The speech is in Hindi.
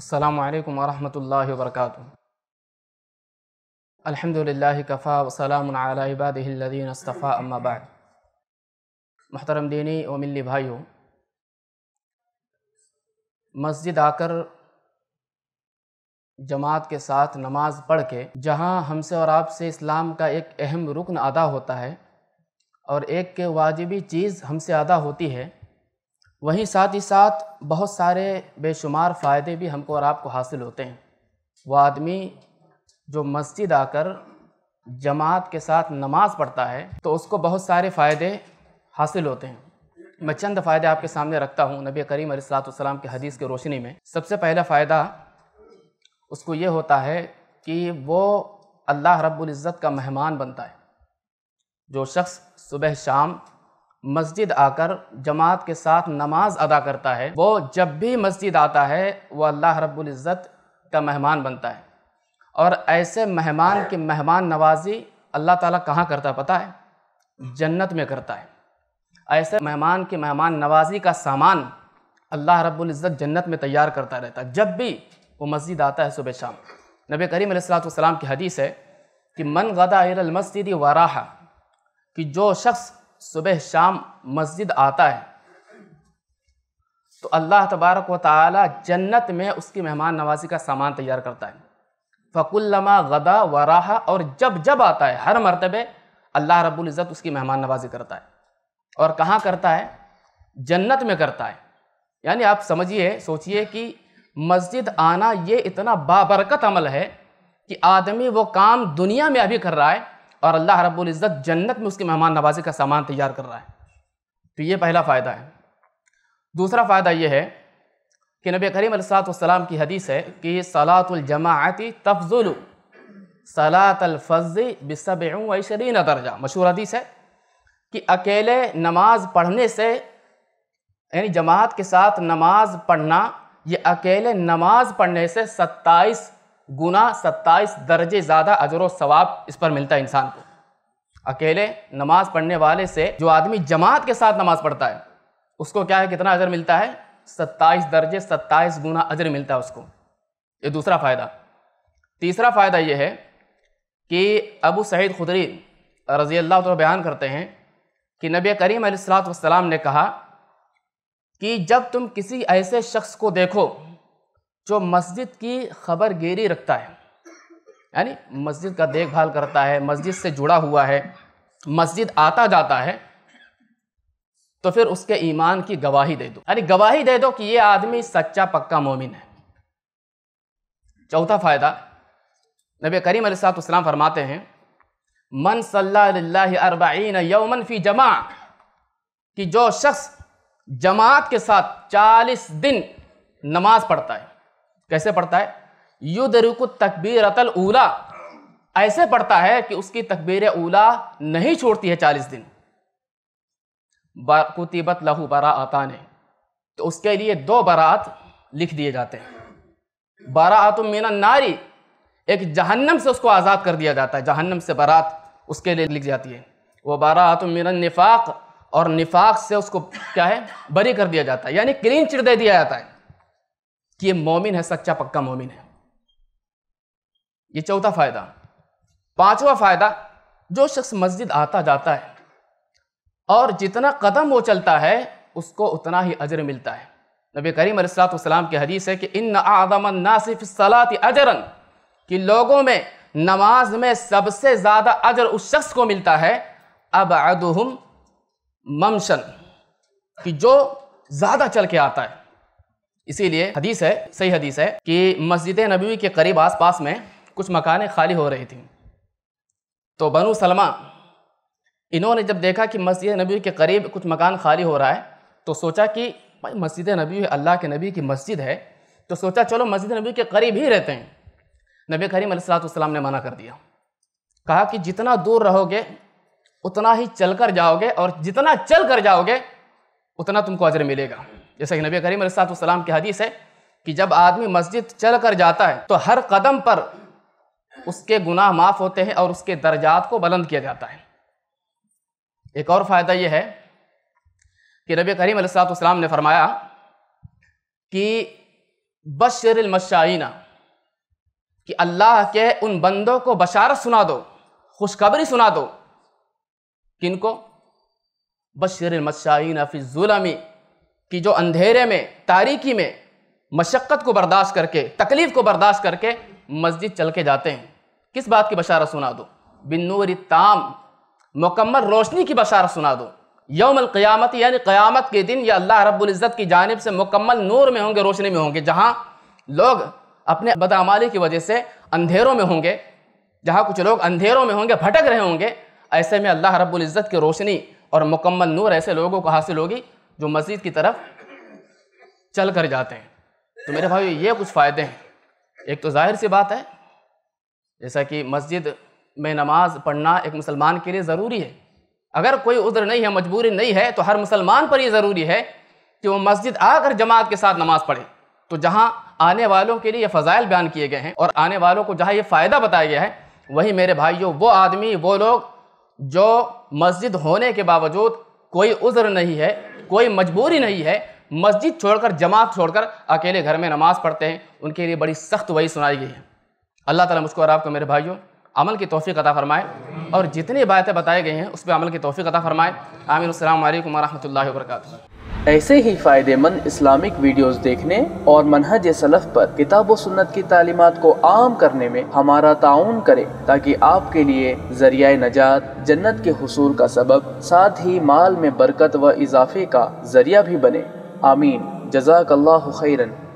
अस्सलामु अलैकुम वरहमतुल्लाहि वबरकातुह। अल्हम्दुलिल्लाहि कफ़ा व सलामुन अला इबादिहि लज़ीना इस्तफ़ा, अम्मा बाद। मुहतरम दीनी व मिल्ली भाइयों, मस्जिद आकर जमात के साथ नमाज पढ़ के जहाँ हमसे और आपसे इस्लाम का एक अहम रुकन अदा होता है और एक के वाजिबी चीज़ हमसे अदा होती है, वहीं साथ ही साथ बहुत सारे बेशुमार फ़ायदे भी हमको और आपको हासिल होते हैं। वह आदमी जो मस्जिद आकर जमात के साथ नमाज़ पढ़ता है तो उसको बहुत सारे फ़ायदे हासिल होते हैं। मैं चंद फ़ायदे आपके सामने रखता हूँ नबी करीम अलैहिस्सलातु वस्सलाम के हदीस की रोशनी में। सबसे पहला फ़ायदा उसको ये होता है कि वो अल्लाह रब्बुल इज़्ज़त का मेहमान बनता है। जो शख्स सुबह शाम मस्जिद आकर जमात के साथ नमाज अदा करता है, वो जब भी मस्जिद आता है वो अल्लाह रब्बुल इज़्ज़त का मेहमान बनता है। और ऐसे मेहमान की मेहमान नवाजी अल्लाह ताला कहाँ करता है पता है? जन्नत में करता है। ऐसे मेहमान की मेहमान नवाजी का सामान अल्लाह रब्बुल इज़्ज़त जन्नत में तैयार करता रहता है जब भी वो मस्जिद आता है सुबह शाम। नबी करीम अलैहिस्सलातु वस्सलाम की हदीस है कि मन गदा इलल मस्जिद वराहा, कि जो शख्स सुबह शाम मस्जिद आता है तो अल्लाह तबारक व ताला जन्नत में उसकी मेहमान नवाजी का सामान तैयार करता है। फ़कुल्लमा गदा वराहा, और जब जब आता है हर मरतबे अल्लाह रब्बुल इज़्ज़त उसकी मेहमान नवाजी करता है। और कहाँ करता है? जन्नत में करता है। यानी आप समझिए, सोचिए कि मस्जिद आना ये इतना बाबरकत अमल है कि आदमी वो काम दुनिया में अभी कर रहा है और अल्लाह रब्बुल इज़्ज़त जन्नत में उसकी मेहमान नवाजी का सामान तैयार कर रहा है। तो ये पहला फ़ायदा है। दूसरा फ़ायदा ये है कि नबी करीम अलैहिस्सलातु वस्सलाम की हदीस है कि सलातुल जमाअति तफजुलु सलातल फज्र बिसबईन व इशरीन दर्जा। मशहूर हदीस है कि अकेले नमाज पढ़ने से, यानी जमात के साथ नमाज पढ़ना, ये अकेले नमाज पढ़ने से 27 गुना 27 दर्जे ज़्यादा अजर व सवाब इस पर मिलता है इंसान को। अकेले नमाज पढ़ने वाले से जो आदमी जमात के साथ नमाज पढ़ता है उसको क्या है, कितना अजर मिलता है? 27 दर्जे 27 गुना अजर मिलता है उसको। ये दूसरा फ़ायदा। तीसरा फ़ायदा ये है कि अबू सईद खुदरी रज़ी अल्लाह तआला बयान करते हैं कि नबी करीम अलैहिस्सलातु वस्सलाम ने कहा कि जब तुम किसी ऐसे शख्स को देखो जो मस्जिद की खबरगिरी रखता है, यानी मस्जिद का देखभाल करता है, मस्जिद से जुड़ा हुआ है, मस्जिद आता जाता है, तो फिर उसके ईमान की गवाही दे दो, यानी गवाही दे दो कि ये आदमी सच्चा पक्का मोमिन है। चौथा फ़ायदा, नबी करीम अलैहिस्सलातु वस्सलाम फरमाते हैं मन सल्ला लिल्लाहि 40 यौमन फी जमा, कि जो शख्स जमात के साथ 40 दिन नमाज पढ़ता है। कैसे पढ़ता है? युदरिकु तकबीरतल ऊला, ऐसे पढ़ता है कि उसकी तकबीर ऊला नहीं छोड़ती है 40 दिन। कुतिबत लहू बराअतान, तो उसके लिए 2 बरात लिख दिए जाते हैं। बराअतुम मिनन नारी, एक जहन्नम से उसको आज़ाद कर दिया जाता है, जहन्नम से बरात उसके लिए लिख जाती है। वह बराअतुम मिनन निफाक, और निफाक से उसको क्या है, बरी कर दिया जाता है, यानी क्लीन चिट दे दिया जाता है कि ये मोमिन है, सच्चा पक्का मोमिन है। ये चौथा फ़ायदा। पांचवा फ़ायदा, जो शख्स मस्जिद आता जाता है और जितना कदम वो चलता है उसको उतना ही अजर मिलता है। नबी करीम अलैहिस्सलातु वस्सलाम की हदीस है कि इन आदमन नासि फि सलाति अजरन, कि लोगों में नमाज में सबसे ज़्यादा अजर उस शख्स को मिलता है अबअदुहुम ममशन, कि जो ज़्यादा चल के आता है। इसीलिए हदीस है, सही हदीस है, कि मस्जिद नबवी के करीब आसपास में कुछ मकानें खाली हो रही थीं, तो बनु सलमा इन्होंने जब देखा कि मस्जिद नबवी के करीब कुछ मकान खाली हो रहा है तो सोचा कि भाई मस्जिद नबवी अल्लाह के नबी की मस्जिद है, तो सोचा चलो मस्जिद नबवी के करीब ही रहते हैं। नबी करीम अलैहिस्सलातु वस्सलाम ने मना कर दिया, कहा कि जितना दूर रहोगे उतना ही चल कर जाओगे और जितना चल कर जाओगे उतना तुमको अजर मिलेगा। जैसा कि नबी करीम अलैहिस्सलातु वस्सलाम की हदीस है कि जब आदमी मस्जिद चल कर जाता है तो हर कदम पर उसके गुनाह माफ़ होते हैं और उसके दर्जात को बुलंद किया जाता है। एक और फ़ायदा यह है कि नबी करीम अलैहिस्सलातु वस्सलाम ने फरमाया कि बशरिल मशाइना, कि अल्लाह के उन बंदों को बशारत सुना दो, खुशखबरी सुना दो। किनको? बशरिल मशाइना फी ज़ुलमी, कि जो अंधेरे में, तारीकी में, मशक्क़त को बर्दाश्त करके, तकलीफ़ को बर्दाश्त करके मस्जिद चल के जाते हैं। किस बात की बशारत सुना दो? बिन्नूर ताम, मुकम्मल रोशनी की बशारत सुना दो। यौमल क़यामत यानी क़यामत के दिन या अल्लाह रब्बुल इज़्ज़त की जानिब से मुकम्मल नूर में होंगे, रोशनी में होंगे, जहाँ लोग अपने बदअमाली की वजह से अंधेरों में होंगे, जहाँ कुछ लोग अंधेरों में होंगे, भटक रहे होंगे। ऐसे में अल्लाह रब्बुल इज़्ज़त की रोशनी और मुकम्मल नूर ऐसे लोगों को हासिल होगी जो मस्जिद की तरफ चल कर जाते हैं। तो मेरे भाई ये कुछ फ़ायदे हैं। एक तो जाहिर सी बात है, जैसा कि मस्जिद में नमाज पढ़ना एक मुसलमान के लिए ज़रूरी है। अगर कोई उज़्र नहीं है, मजबूरी नहीं है, तो हर मुसलमान पर ये ज़रूरी है कि वो मस्जिद आकर जमात के साथ नमाज़ पढ़े। तो जहाँ आने वालों के लिए ये फ़ज़ाइल बयान किए गए हैं और आने वालों को जहाँ ये फ़ायदा बताया गया है, वहीं मेरे भाइयों वो आदमी, वो लोग जो मस्जिद होने के बावजूद, कोई उज़्र नहीं है, कोई मजबूरी नहीं है, मस्जिद छोड़कर, जमात छोड़कर अकेले घर में नमाज़ पढ़ते हैं, उनके लिए बड़ी सख्त वही सुनाई गई है। अल्लाह ताला मुझको और आपको मेरे भाइयों अमल की तौफीक अता फरमाए और जितनी बातें बताई गई हैं उस पर अमल की तौफीक अता फरमाए। आमीन। अस्सलाम वालेकुम रहमतुल्लाहि व बरकातहू। ऐसे ही फ़ायदेमंद इस्लामिक वीडियोस देखने और मनहज सलफ़ पर किताब व सुन्नत की तालीमात को आम करने में हमारा ताउन करें, ताकि आपके लिए ज़रिया नजात, जन्नत के हुसूल का सबब, साथ ही माल में बरकत व इजाफे का ज़रिया भी बने। आमीन। जज़ाकल्लाहु खैरन।